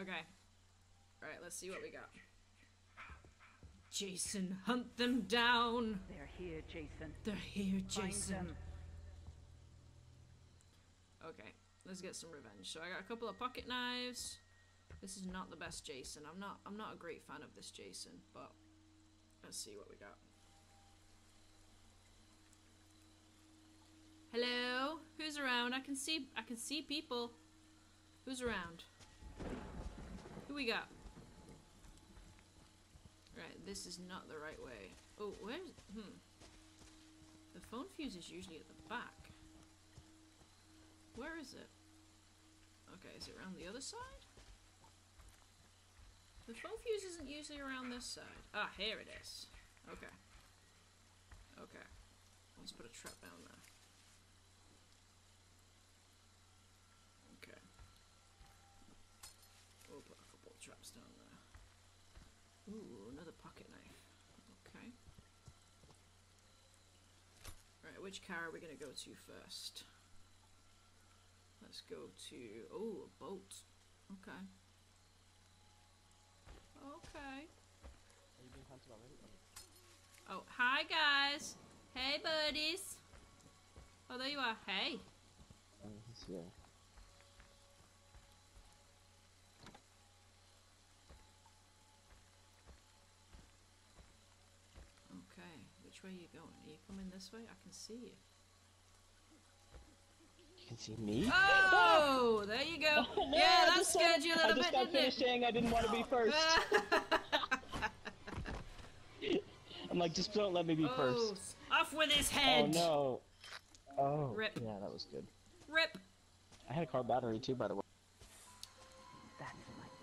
Okay. Alright, let's see what we got. Jason, hunt them down! They're here, Jason. They're here, Jason. Okay, let's get some revenge. So I got a couple of pocket knives. This is not the best Jason. I'm not a great fan of this Jason, but let's see what we got. Hello? Who's around? I can see people. Who's around? Who we got? Right, this is not the right way. Oh, where's... The phone fuse is usually at the back. Where is it? Okay, is it around the other side? The phone fuse isn't usually around this side. Ah, here it is. Okay. Okay. Let's put a trap down there. Okay. We'll put a couple of traps down there. Ooh, another pocket knife. Okay. Right, which car are we going to go to first? Let's go to... Oh, a boat. Okay. Okay. Are you being hunted already? Oh, hi guys! Hey buddies! Oh, there you are. Hey! Yeah. Okay, which way are you going? Are you coming this way? I can see you. You can see me? Oh! There you go! Oh, no, yeah, that scared you a little bit, didn't it? I just got finished saying I didn't want to be first. I'm like, just don't let me be first. Off with his head! Oh, no. Oh. Rip. Yeah, that was good. Rip! I had a car battery, too, by the way.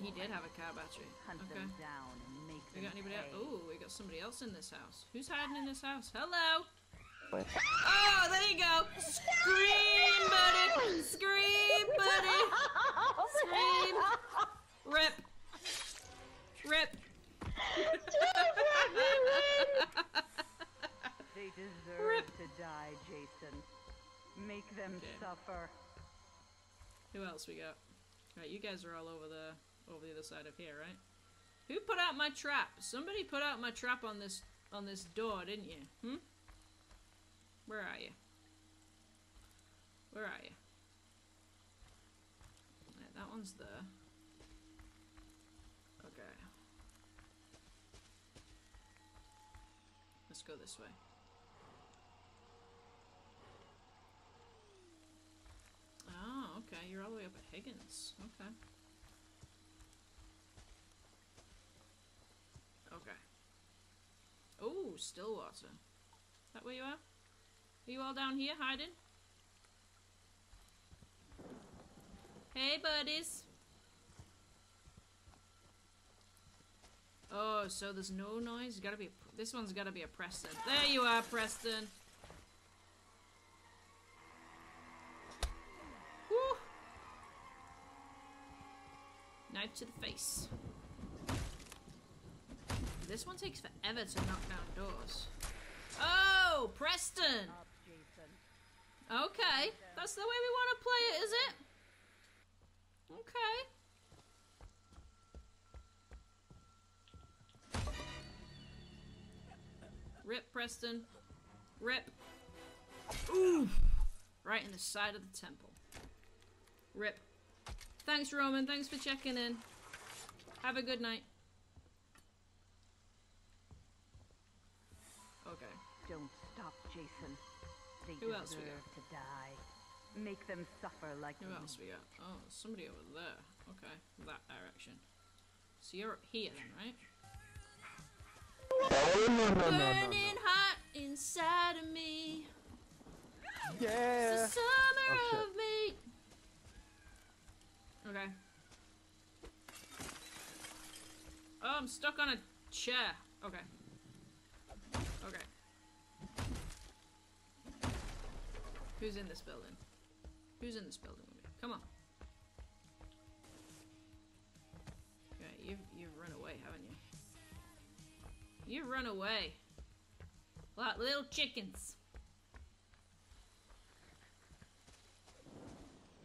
He did have a car battery. Hunt them down and make them pay. Oh, we got somebody else in this house. Who's hiding in this house? Hello! Oh, there you go! Scream, buddy! Scream, buddy! Scream! Rip! Rip! They deserve to die, Jason. Make them suffer. Who else we got? Right, you guys are all over the other side of here, right? Who put out my trap? Somebody put out my trap on this door, didn't you? Hmm? Where are you? Where are you? Yeah, that one's there. Okay. Let's go this way. Oh, okay. You're all the way up at Higgins. Okay. Okay. Oh, Stillwater. That where you are? Are you all down here hiding? Hey, buddies! Oh, so there's no noise? Gotta be a, this one's gotta be a Preston. There you are, Preston! Woo! Knife to the face. This one takes forever to knock down doors. Oh, Preston! Okay, that's the way we want to play it, is it? Okay. Rip, Preston. Rip. Ooh! Right in the side of the temple. Rip. Thanks, Roman. Thanks for checking in. Have a good night. Okay. Don't stop, Jason. They deserve to die. Make them suffer like me. Who else we got? Oh, somebody over there. Okay, that direction. So you're up here then, right? Burning hot inside of me. Yeah. It's the summer of me. Okay. Oh, I'm stuck on a chair. Okay. Okay. Who's in this building? Who's in this building with me? Come on. Okay, you've run away, haven't you? You've run away. Like little chickens.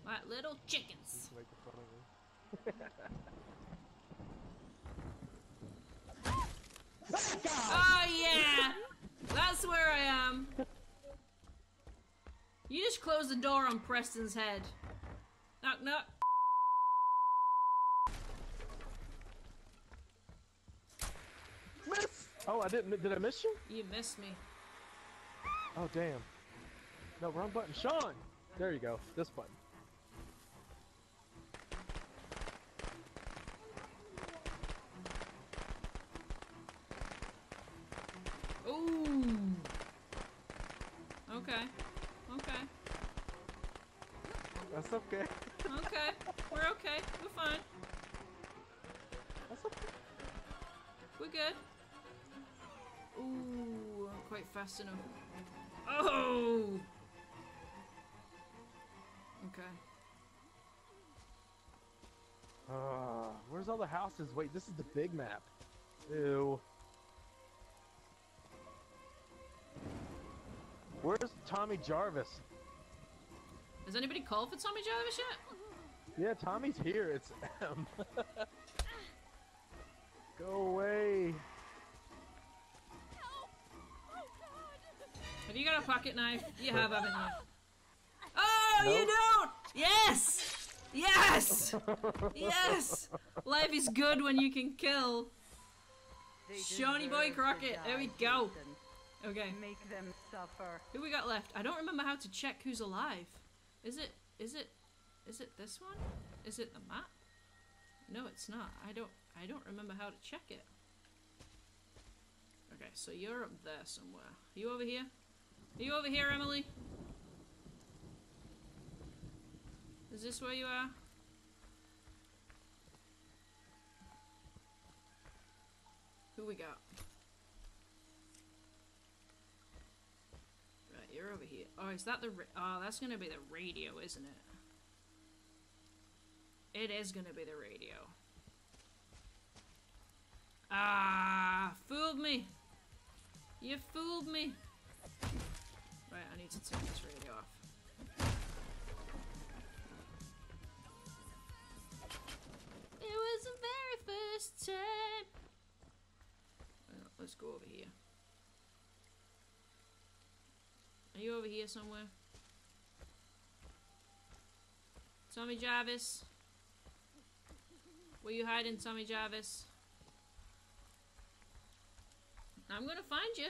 Like little chickens. that guy! Oh, yeah! That's where I am. You just closed the door on Preston's head. Knock, knock. Miss! Oh, I didn't. Did I miss you? You missed me. Oh, damn. No, wrong button. Sean! There you go. This button. Ooh. Okay. Okay. That's okay. Okay. We're okay. We're fine. That's okay. We're good. Ooh, I'm quite fast enough. Oh! Okay. Where's all the houses? Wait, this is the big map. Ew. Where's Tommy Jarvis? Has anybody called for Tommy Jarvis yet? Yeah, Tommy's here. It's M. Go away. Help. Oh, God. Have you got a pocket knife? You have, haven't you? Oh, nope. You don't! Yes! Yes! Yes! Life is good when you can kill. Shawnee Boy Crockett. There we go. Jason. Okay. Make them suffer. Who we got left? I don't remember how to check who's alive. Is it this one? Is it the map? No, it's not. I don't remember how to check it. Okay, so you're up there somewhere. Are you over here? Are you over here, Emily? Is this where you are? Who we got? Right, you're over here. Oh, is that the... oh, that's gonna be the radio, isn't it? It is gonna be the radio. Ah, fooled me! You fooled me! Right, I need to turn this radio off. It was the very first time! Well, let's go over here. Are you over here somewhere? Tommy Jarvis? Were you hiding, Tommy Jarvis? I'm gonna find you.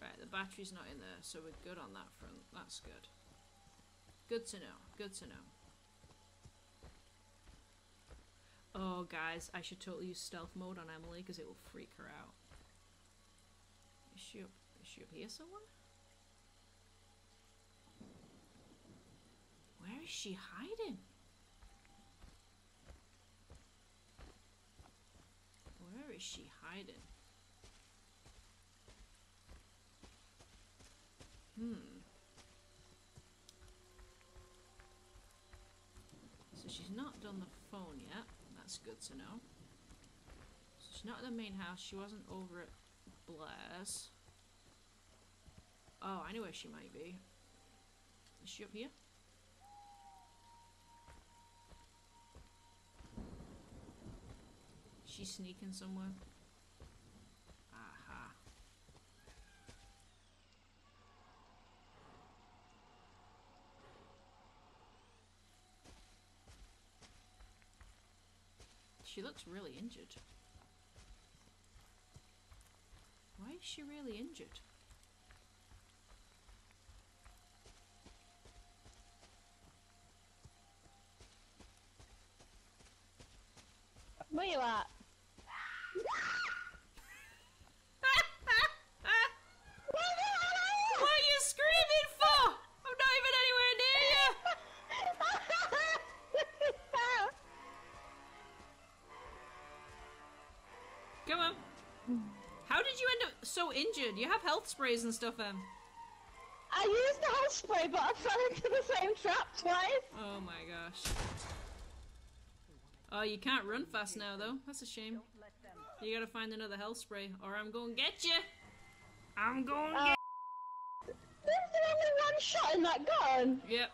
Right, the battery's not in there, so we're good on that front. That's good. Good to know. Good to know. Oh, guys, I should totally use stealth mode on Emily because it will freak her out. Is she up here somewhere? Where is she hiding? Where is she hiding? So she's not done the phone yet. That's good to know. So she's not at the main house. She wasn't over at Blair's. Oh, I know where she might be. Is she up here? Is she sneaking somewhere? Aha. She looks really injured. Why is she really injured? Where you at? Injured. You have health sprays and stuff, Em. I used the health spray, but I fell into the same trap twice. Oh my gosh. Oh, you can't run fast now, though. That's a shame. You gotta find another health spray, or I'm gonna get you. I'm gonna get. There's only one shot in that gun. Yep.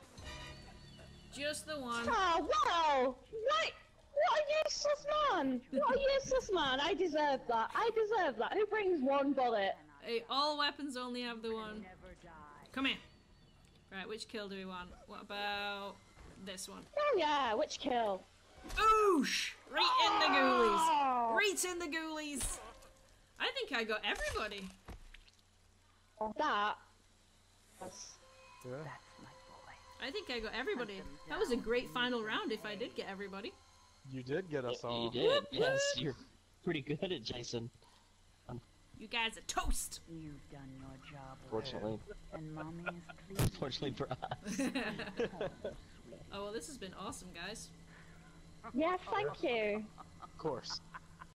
Just the one. Oh, wow! What a useless man! What a useless man! I deserve that. I deserve that. Who brings one bullet? Hey, all weapons only have the one. Come here. Right, which kill do we want? What about this one? Oh yeah, which kill? Oosh! Right in the ghoulies! Right in the ghoulies! I think I got everybody. That was... Yeah. That's my boy. I think I got everybody. That was a great final round if I did get everybody. You did get us all. You did, yes. You're pretty good at Jason. You guys are toast! You've done your job. Fortunately. And mommy is pleased. Fortunately for us. Oh, well, this has been awesome, guys. Yeah, thank you. Of course.